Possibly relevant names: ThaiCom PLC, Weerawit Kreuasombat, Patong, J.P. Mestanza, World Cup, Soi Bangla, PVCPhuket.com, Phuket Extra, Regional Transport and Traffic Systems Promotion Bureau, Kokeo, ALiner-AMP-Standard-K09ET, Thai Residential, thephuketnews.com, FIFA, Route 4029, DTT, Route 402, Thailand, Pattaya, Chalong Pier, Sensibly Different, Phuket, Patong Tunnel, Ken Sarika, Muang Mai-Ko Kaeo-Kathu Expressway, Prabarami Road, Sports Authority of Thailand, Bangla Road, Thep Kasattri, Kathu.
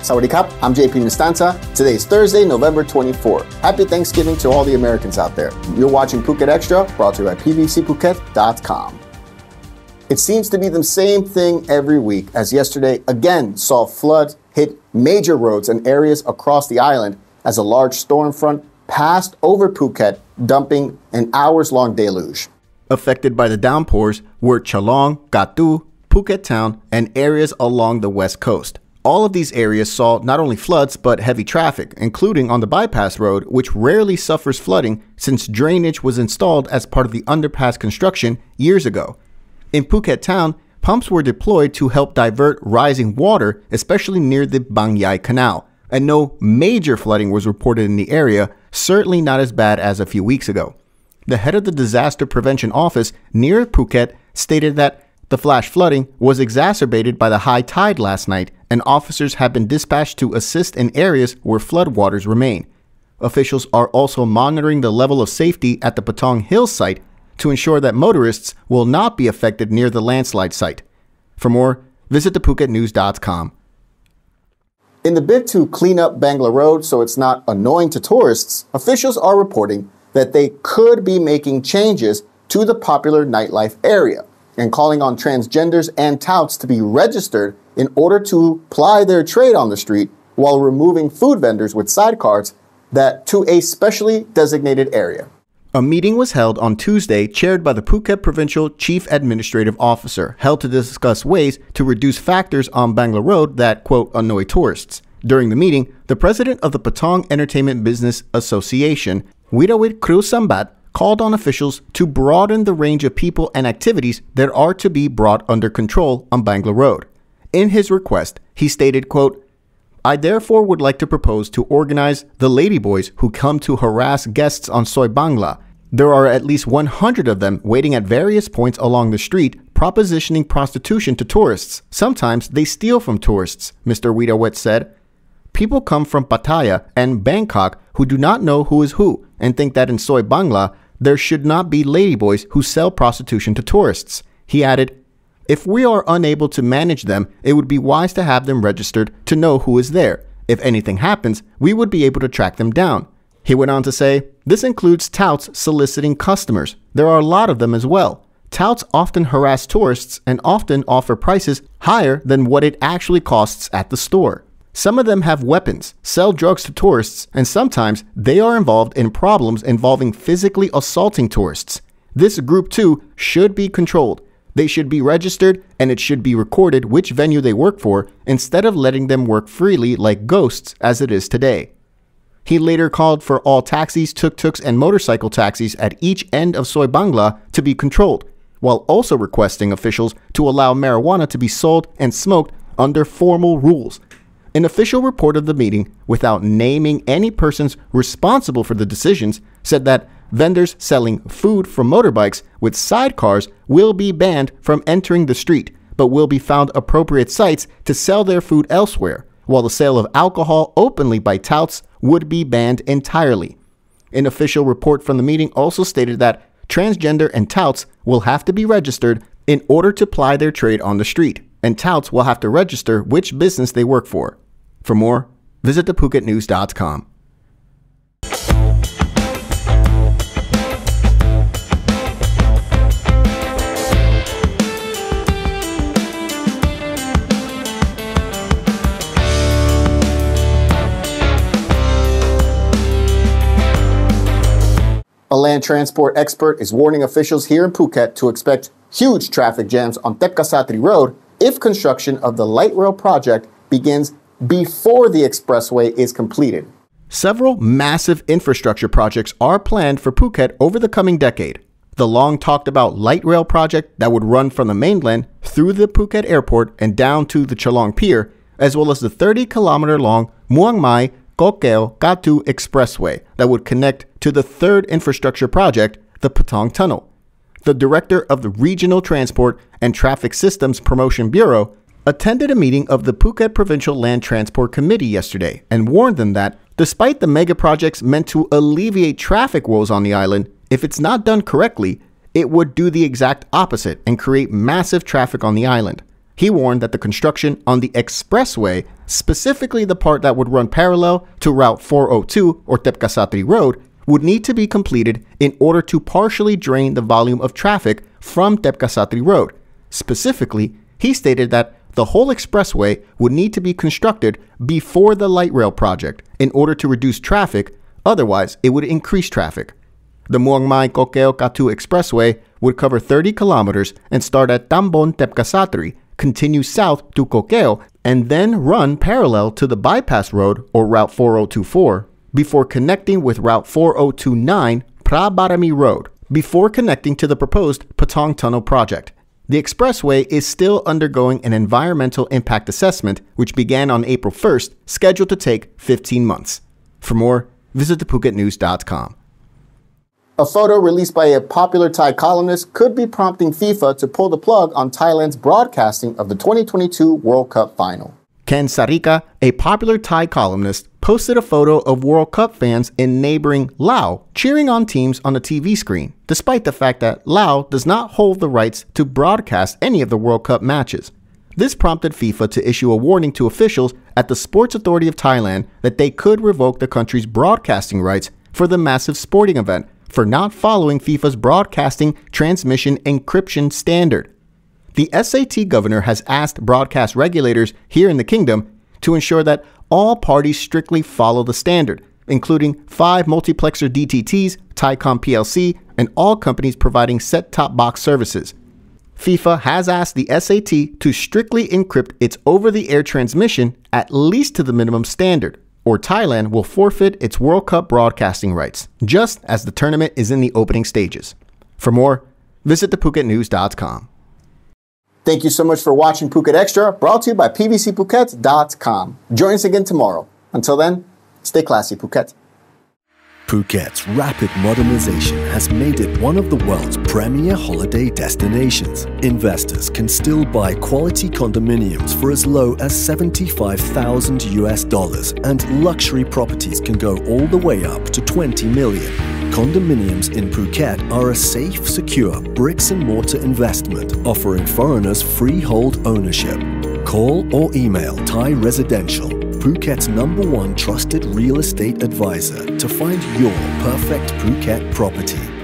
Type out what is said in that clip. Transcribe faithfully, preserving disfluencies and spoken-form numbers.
Sawadee Kap, I'm J P. Mestanza. Today is Thursday, November twenty-fourth. Happy Thanksgiving to all the Americans out there. You're watching Phuket Extra, brought to you by P V C Phuket dot com. It seems to be the same thing every week, as yesterday again saw flood hit major roads and areas across the island as a large storm front passed over Phuket, dumping an hours-long deluge. Affected by the downpours were Chalong, Kathu, Phuket Town, and areas along the west coast. All of these areas saw not only floods, but heavy traffic, including on the bypass road, which rarely suffers flooding since drainage was installed as part of the underpass construction years ago. In Phuket Town, pumps were deployed to help divert rising water, especially near the Bang Yai Canal, and no major flooding was reported in the area, certainly not as bad as a few weeks ago. The head of the Disaster Prevention Office near Phuket stated that the flash flooding was exacerbated by the high tide last night, and officers have been dispatched to assist in areas where floodwaters remain. Officials are also monitoring the level of safety at the Patong Hill site to ensure that motorists will not be affected near the landslide site. For more, visit the phuket news dot com. In the bid to clean up Bangla Road so it's not annoying to tourists, officials are reporting that they could be making changes to the popular nightlife area and calling on transgenders and touts to be registered in order to ply their trade on the street, while removing food vendors with side carts that to a specially designated area. A meeting was held on Tuesday, chaired by the Phuket Provincial Chief Administrative Officer, held to discuss ways to reduce factors on Bangla Road that, quote, annoy tourists. During the meeting, the president of the Patong Entertainment Business Association, Weerawit Kreuasombat, called on officials to broaden the range of people and activities that are to be brought under control on Bangla Road. In his request, he stated, quote, I therefore would like to propose to organize the ladyboys who come to harass guests on Soi Bangla. There are at least one hundred of them waiting at various points along the street, propositioning prostitution to tourists. Sometimes they steal from tourists, Mister Weerawit said. People come from Pattaya and Bangkok who do not know who is who and think that in Soi Bangla, there should not be ladyboys who sell prostitution to tourists. He added, if we are unable to manage them, it would be wise to have them registered to know who is there. If anything happens, we would be able to track them down. He went on to say, this includes touts soliciting customers. There are a lot of them as well. Touts often harass tourists and often offer prices higher than what it actually costs at the store. Some of them have weapons, sell drugs to tourists, and sometimes they are involved in problems involving physically assaulting tourists. This group too should be controlled. They should be registered and it should be recorded which venue they work for, instead of letting them work freely like ghosts as it is today. He later called for all taxis, tuk-tuks, and motorcycle taxis at each end of Soi Bangla to be controlled, while also requesting officials to allow marijuana to be sold and smoked under formal rules. An official report of the meeting, without naming any persons responsible for the decisions, said that vendors selling food from motorbikes with sidecars will be banned from entering the street, but will be found appropriate sites to sell their food elsewhere, while the sale of alcohol openly by touts would be banned entirely. An official report from the meeting also stated that transgender and touts will have to be registered in order to ply their trade on the street, and touts will have to register which business they work for. For more, visit the phuket news dot com. A land transport expert is warning officials here in Phuket to expect huge traffic jams on Thep Kasattri Road if construction of the light rail project begins before the expressway is completed. Several massive infrastructure projects are planned for Phuket over the coming decade. The long-talked-about light rail project that would run from the mainland through the Phuket airport and down to the Chalong Pier, as well as the thirty-kilometer-long Muang Mai-Ko Kaeo-Kathu Expressway that would connect to the third infrastructure project, the Patong Tunnel. The director of the Regional Transport and Traffic Systems Promotion Bureau attended a meeting of the Phuket Provincial Land Transport Committee yesterday and warned them that, despite the mega projects meant to alleviate traffic woes on the island, if it's not done correctly, it would do the exact opposite and create massive traffic on the island. He warned that the construction on the expressway, specifically the part that would run parallel to Route four oh two or Thep Kasattri Road, would need to be completed in order to partially drain the volume of traffic from Thep Kasattri Road. Specifically, he stated that the whole expressway would need to be constructed before the light rail project in order to reduce traffic, otherwise it would increase traffic. The Muang Mai-Ko Kaeo-Kathu Expressway would cover thirty kilometers and start at Tambon Thep Kasattri, continue south to Kokeo, and then run parallel to the bypass road or Route four oh two four before connecting with Route four oh two nine Prabarami Road, before connecting to the proposed Patong Tunnel project. The expressway is still undergoing an environmental impact assessment, which began on April first, scheduled to take fifteen months. For more, visit the phuket news dot com. A photo released by a popular Thai columnist could be prompting FIFA to pull the plug on Thailand's broadcasting of the twenty twenty-two World Cup final. Ken Sarika, a popular Thai columnist, posted a photo of World Cup fans in neighboring Laos cheering on teams on a T V screen, despite the fact that Laos does not hold the rights to broadcast any of the World Cup matches. This prompted FIFA to issue a warning to officials at the Sports Authority of Thailand that they could revoke the country's broadcasting rights for the massive sporting event for not following FIFA's broadcasting transmission encryption standard. The S A T governor has asked broadcast regulators here in the kingdom to ensure that all parties strictly follow the standard, including five multiplexer D T Ts, ThaiCom P L C, and all companies providing set-top box services. FIFA has asked the S A T to strictly encrypt its over-the-air transmission at least to the minimum standard, or Thailand will forfeit its World Cup broadcasting rights, just as the tournament is in the opening stages. For more, visit the phuket news dot com. Thank you so much for watching Phuket Extra, brought to you by P V C Phuket dot com. Join us again tomorrow. Until then, stay classy, Phuket. Phuket's rapid modernization has made it one of the world's premier holiday destinations. Investors can still buy quality condominiums for as low as seventy-five thousand US dollars, and luxury properties can go all the way up to twenty million. Condominiums in Phuket are a safe, secure bricks-and-mortar investment offering foreigners freehold ownership. Call or email Thai Residential, Phuket's number one trusted real estate advisor, to find your perfect Phuket property.